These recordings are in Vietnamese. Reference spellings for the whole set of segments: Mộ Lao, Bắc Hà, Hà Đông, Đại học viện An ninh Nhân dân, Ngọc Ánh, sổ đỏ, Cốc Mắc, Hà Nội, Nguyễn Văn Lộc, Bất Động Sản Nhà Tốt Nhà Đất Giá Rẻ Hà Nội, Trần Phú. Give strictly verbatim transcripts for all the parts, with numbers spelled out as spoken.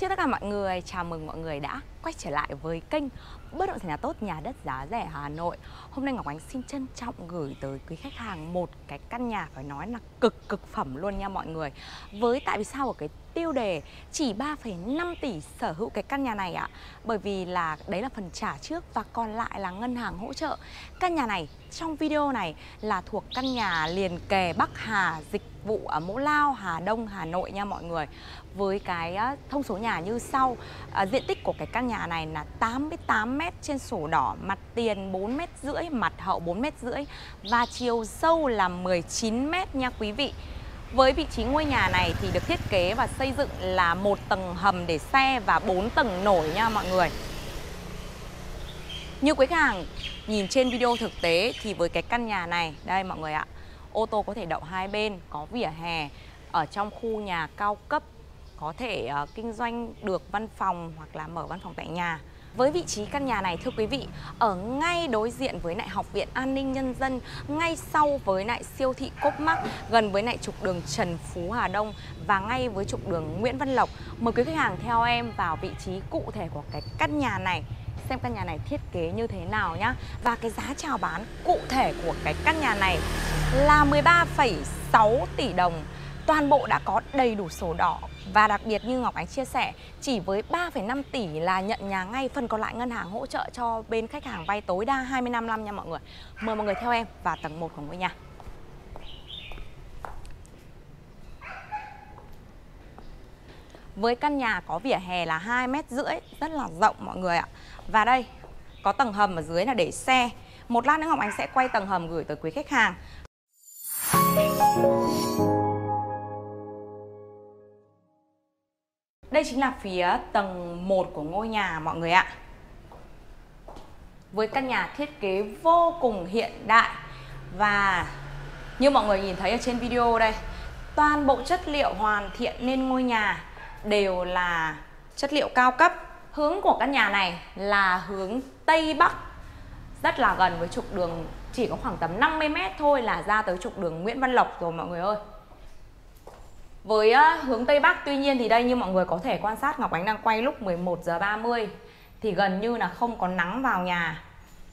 Xin tất cả mọi người, chào mừng mọi người đã quay trở lại với kênh Bất Động Sản Nhà Tốt Nhà Đất Giá Rẻ Hà Nội. Hôm nay Ngọc Ánh xin trân trọng gửi tới quý khách hàng một cái căn nhà phải nói là cực cực phẩm luôn nha mọi người. Với tại vì sao ở cái tiêu đề chỉ ba phẩy năm tỷ sở hữu cái căn nhà này ạ? Bởi vì là đấy là phần trả trước và còn lại là ngân hàng hỗ trợ. Căn nhà này trong video này là thuộc căn nhà liền kề Bắc Hà, dịch vụ ở Mộ Lao, Hà Đông, Hà Nội nha mọi người. Với cái thông số nhà như sau. À, diện tích của cái căn nhà này là tám mươi tám mét trên sổ đỏ, mặt tiền bốn mét rưỡi, mặt hậu bốn mét rưỡi và chiều sâu là mười chín mét nha quý vị. Với vị trí ngôi nhà này thì được thiết kế và xây dựng là một tầng hầm để xe và bốn tầng nổi nha mọi người. Như quý khách hàng nhìn trên video thực tế thì với cái căn nhà này, đây mọi người ạ, ô tô có thể đậu hai bên, có vỉa hè, ở trong khu nhà cao cấp, có thể uh, kinh doanh được văn phòng hoặc là mở văn phòng tại nhà. Với vị trí căn nhà này thưa quý vị, ở ngay đối diện với Đại học viện An ninh Nhân dân, ngay sau với lại siêu thị Cốc Mắc, gần với lại trục đường Trần Phú Hà Đông và ngay với trục đường Nguyễn Văn Lộc. Mời quý khách hàng theo em vào vị trí cụ thể của cái căn nhà này, xem căn nhà này thiết kế như thế nào nhá. Và cái giá chào bán cụ thể của cái căn nhà này là mười ba phẩy sáu tỷ đồng. Toàn bộ đã có đầy đủ sổ đỏ và đặc biệt như Ngọc Ánh chia sẻ, chỉ với ba phẩy năm tỷ là nhận nhà ngay, phần còn lại ngân hàng hỗ trợ cho bên khách hàng vay tối đa hai mươi lăm năm nha mọi người. Mời mọi người theo em vào tầng một của ngôi nhà. Với căn nhà có vỉa hè là hai mét rưỡi, rất là rộng mọi người ạ. Và đây có tầng hầm ở dưới là để xe. Một lát nữa Ngọc Ánh sẽ quay tầng hầm gửi tới quý khách hàng. Đây chính là phía tầng một của ngôi nhà mọi người ạ. Với căn nhà thiết kế vô cùng hiện đại. Và như mọi người nhìn thấy ở trên video đây, toàn bộ chất liệu hoàn thiện nên ngôi nhà đều là chất liệu cao cấp. Hướng của căn nhà này là hướng Tây Bắc, rất là gần với trục đường, chỉ có khoảng tầm năm mươi mét thôi là ra tới trục đường Nguyễn Văn Lộc rồi mọi người ơi. Với hướng Tây Bắc, tuy nhiên thì đây như mọi người có thể quan sát, Ngọc Ánh đang quay lúc mười một giờ ba mươi thì gần như là không có nắng vào nhà.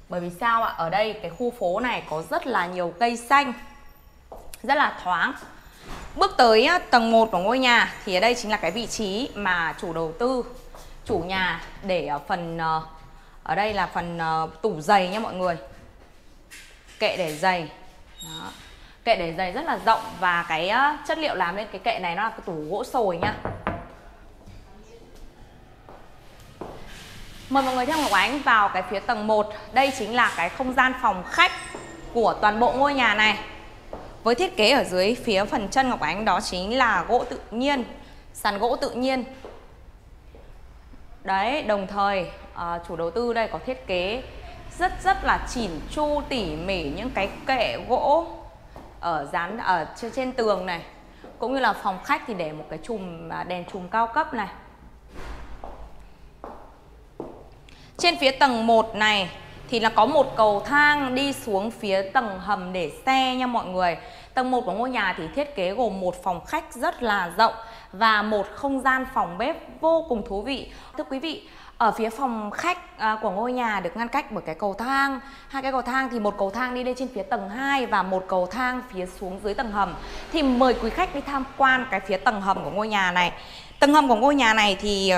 Bởi vì sao ạ? Ở đây cái khu phố này có rất là nhiều cây xanh, rất là thoáng. Bước tới tầng một của ngôi nhà thì ở đây chính là cái vị trí mà chủ đầu tư, chủ nhà để ở phần, ở đây là phần tủ giày nha mọi người. Kệ để giày. Đó. Kệ để giày rất là rộng và cái chất liệu làm lên cái kệ này nó là cái tủ gỗ sồi nha. Mời mọi người theo Ngọc Ánh vào cái phía tầng một. Đây chính là cái không gian phòng khách của toàn bộ ngôi nhà này. Với thiết kế ở dưới phía phần chân Ngọc Ánh đó chính là gỗ tự nhiên, sàn gỗ tự nhiên. Đấy, đồng thời à, chủ đầu tư đây có thiết kế rất rất là chỉn chu tỉ mỉ những cái kệ gỗ ở dán ở trên, trên tường này, cũng như là phòng khách thì để một cái chùm đèn chùm cao cấp này. Trên phía tầng một này thì là có một cầu thang đi xuống phía tầng hầm để xe nha mọi người. Tầng một của ngôi nhà thì thiết kế gồm một phòng khách rất là rộng và một không gian phòng bếp vô cùng thú vị. Thưa quý vị, ở phía phòng khách của ngôi nhà được ngăn cách bởi cái cầu thang. Hai cái cầu thang thì một cầu thang đi lên trên phía tầng hai và một cầu thang phía xuống dưới tầng hầm. Thì mời quý khách đi tham quan cái phía tầng hầm của ngôi nhà này. Tầng hầm của ngôi nhà này thì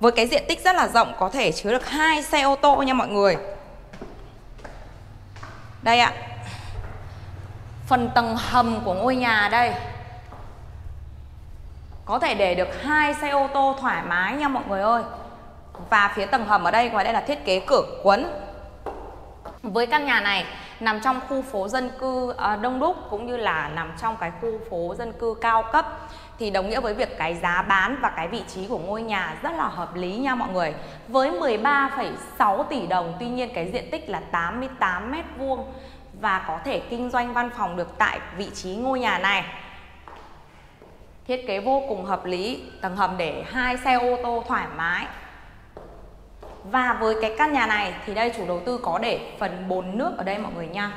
với cái diện tích rất là rộng, có thể chứa được hai xe ô tô nha mọi người. Đây ạ, phần tầng hầm của ngôi nhà đây có thể để được hai xe ô tô thoải mái nha mọi người ơi. Và phía tầng hầm ở đây, ngoài đây là thiết kế cửa cuốn. Với căn nhà này nằm trong khu phố dân cư đông đúc cũng như là nằm trong cái khu phố dân cư cao cấp, thì đồng nghĩa với việc cái giá bán và cái vị trí của ngôi nhà rất là hợp lý nha mọi người. Với mười ba phẩy sáu tỷ đồng, tuy nhiên cái diện tích là tám mươi tám mét vuông và có thể kinh doanh văn phòng được tại vị trí ngôi nhà này. Thiết kế vô cùng hợp lý, tầng hầm để hai xe ô tô thoải mái. Và với cái căn nhà này thì đây chủ đầu tư có để phần bồn nước ở đây mọi người nha.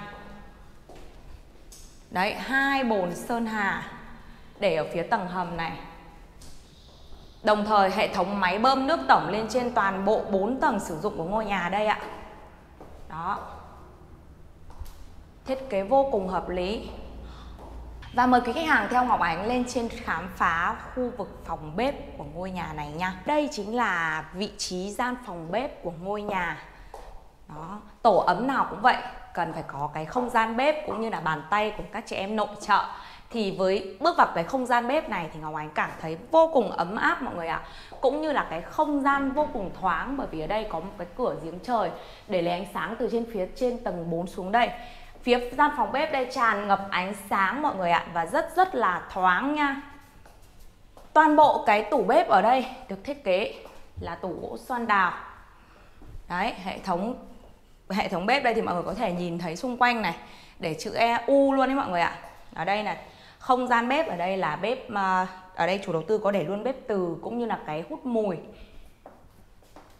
Đấy, hai bồn sơn hà để ở phía tầng hầm này. Đồng thời hệ thống máy bơm nước tổng lên trên toàn bộ bốn tầng sử dụng của ngôi nhà đây ạ. Đó. Thiết kế vô cùng hợp lý. Và mời quý khách hàng theo Ngọc Ánh lên trên khám phá khu vực phòng bếp của ngôi nhà này nha. Đây chính là vị trí gian phòng bếp của ngôi nhà. Đó, tổ ấm nào cũng vậy, cần phải có cái không gian bếp cũng như là bàn tay của các chị em nội trợ. Thì với bước vào cái không gian bếp này thì Ngọc Ánh cảm thấy vô cùng ấm áp mọi người ạ. Cũng như là cái không gian vô cùng thoáng, bởi vì ở đây có một cái cửa giếng trời để lấy ánh sáng từ trên phía trên tầng bốn xuống đây. Phía gian phòng bếp đây tràn ngập ánh sáng mọi người ạ, và rất rất là thoáng nha. Toàn bộ cái tủ bếp ở đây được thiết kế là tủ gỗ xoan đào. Đấy, hệ thống hệ thống bếp đây thì mọi người có thể nhìn thấy xung quanh này, để chữ e u luôn đấy mọi người ạ. Ở đây là không gian bếp, ở đây là bếp, ở đây chủ đầu tư có để luôn bếp từ cũng như là cái hút mùi.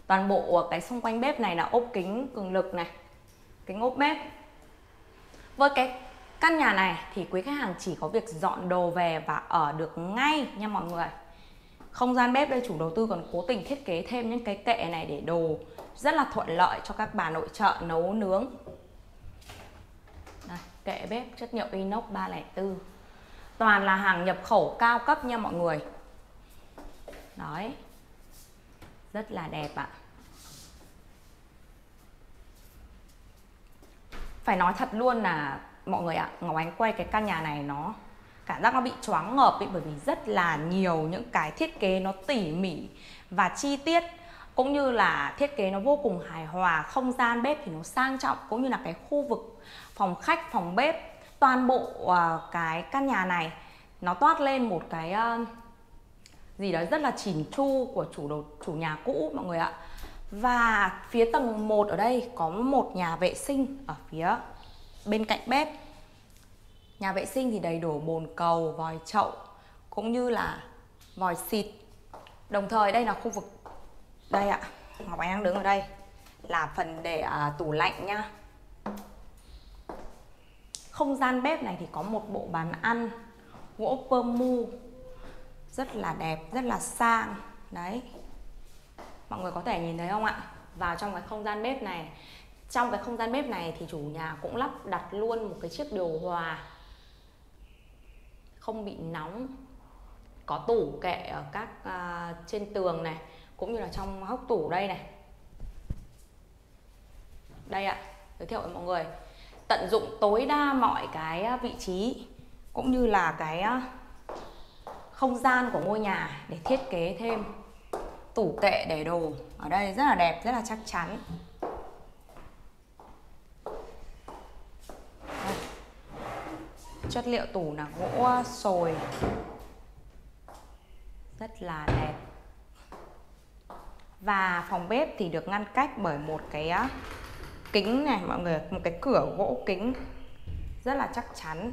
Toàn bộ cái xung quanh bếp này là ốp kính cường lực này, kính ốp bếp. Với cái căn nhà này thì quý khách hàng chỉ có việc dọn đồ về và ở được ngay nha mọi người. Không gian bếp đây chủ đầu tư còn cố tình thiết kế thêm những cái kệ này để đồ, rất là thuận lợi cho các bà nội trợ nấu nướng. Đây, kệ bếp chất liệu inox ba không bốn. Toàn là hàng nhập khẩu cao cấp nha mọi người. Đấy, rất là đẹp ạ. Phải nói thật luôn là mọi người ạ, Ngọc Ánh quay cái căn nhà này nó cảm giác nó bị choáng ngợp ý, bởi vì rất là nhiều những cái thiết kế nó tỉ mỉ và chi tiết, cũng như là thiết kế nó vô cùng hài hòa. Không gian bếp thì nó sang trọng, cũng như là cái khu vực phòng khách, phòng bếp. Toàn bộ uh, cái căn nhà này nó toát lên một cái uh, gì đó rất là chỉn chu của chủ đầu chủ nhà cũ mọi người ạ. Và phía tầng một ở đây có một nhà vệ sinh ở phía bên cạnh bếp. Nhà vệ sinh thì đầy đủ bồn cầu, vòi chậu cũng như là vòi xịt. Đồng thời đây là khu vực đây ạ, Ngọc Ánh đang đứng ở đây là phần để à, tủ lạnh nha. Không gian bếp này thì có một bộ bàn ăn gỗ pơ mu rất là đẹp, rất là sang. Đấy, mọi người có thể nhìn thấy không ạ? Vào trong cái không gian bếp này, trong cái không gian bếp này thì chủ nhà cũng lắp đặt luôn một cái chiếc điều hòa không bị nóng. Có tủ kệ ở các uh, trên tường này, cũng như là trong hốc tủ đây này. Đây ạ, giới thiệu với mọi người, tận dụng tối đa mọi cái vị trí cũng như là cái uh, không gian của ngôi nhà để thiết kế thêm tủ kệ để đồ ở đây rất là đẹp, rất là chắc chắn. Đây, chất liệu tủ là gỗ sồi rất là đẹp. Và phòng bếp thì được ngăn cách bởi một cái kính này mọi người, một cái cửa gỗ kính rất là chắc chắn,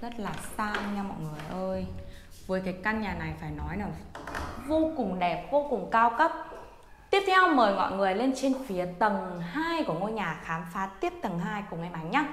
rất là sang nha mọi người ơi. Với cái căn nhà này phải nói là vô cùng đẹp, vô cùng cao cấp. Tiếp theo mời mọi người lên trên phía tầng hai của ngôi nhà, khám phá tiếp tầng hai cùng em Ánh nhé.